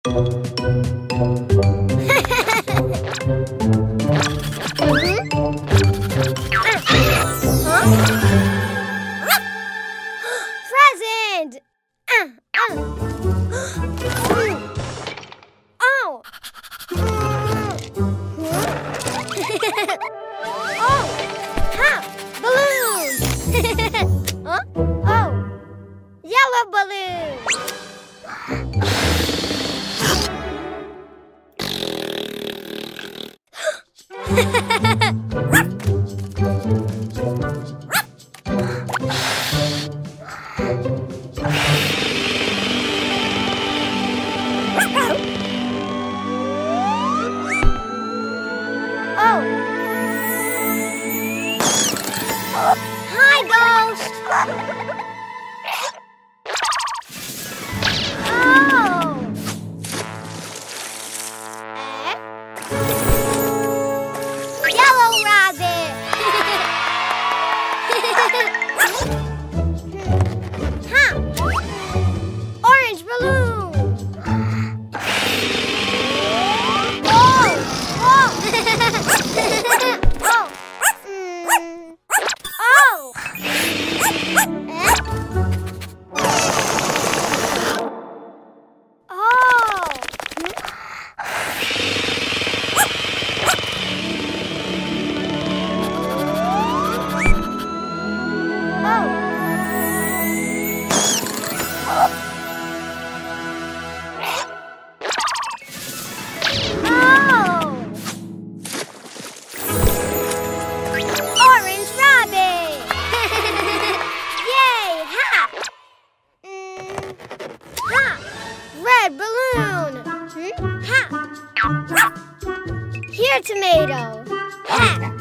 Present! Oh! Oh! Ha! Balloon! Huh? Oh! Yellow balloon! Tomato. Ha.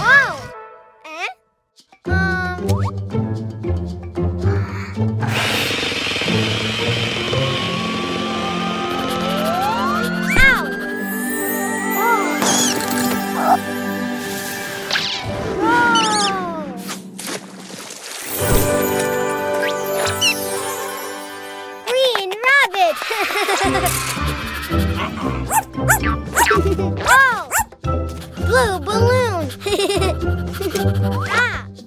Oh! Blue balloon! Ah! Huh? Oh!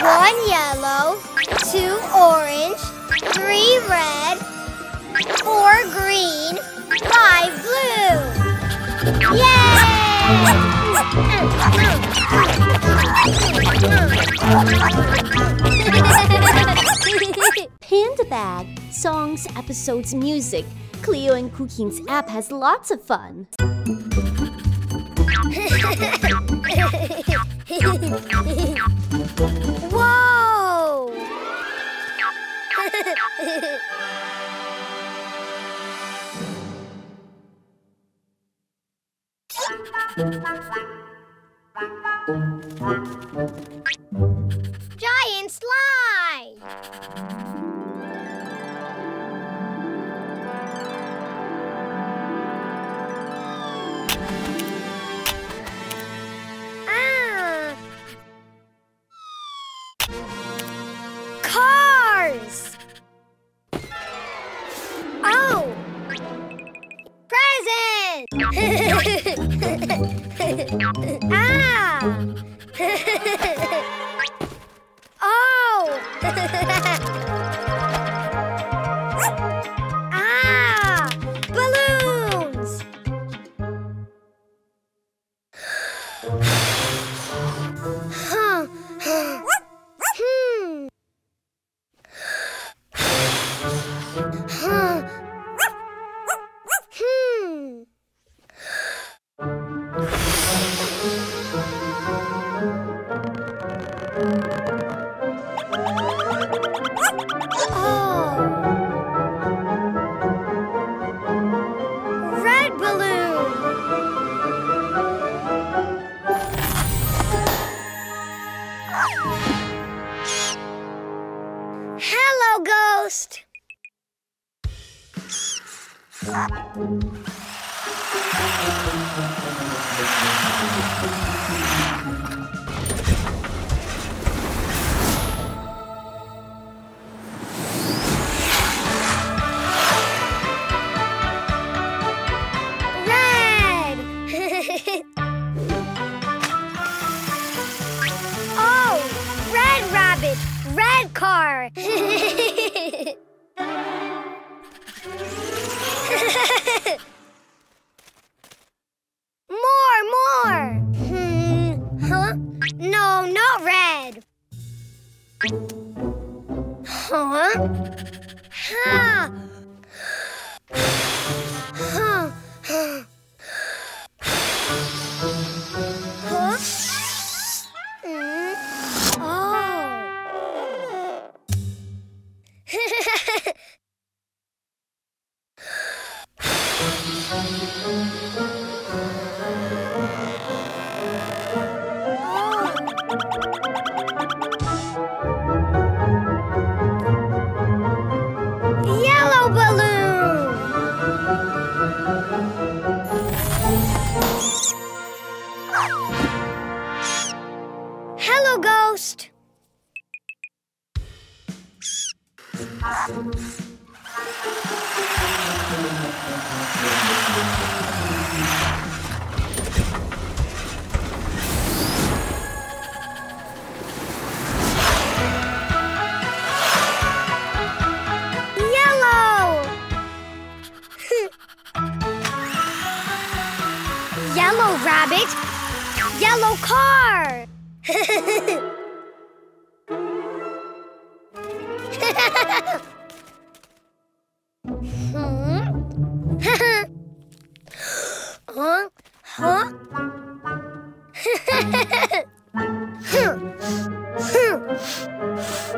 One yellow, two orange, three red, four green, five blue. Yay! Panda Bag, songs, episodes, music. Cleo and Cooking's app has lots of fun. Whoa! Cars! Oh! Present! Ah!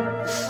Oh!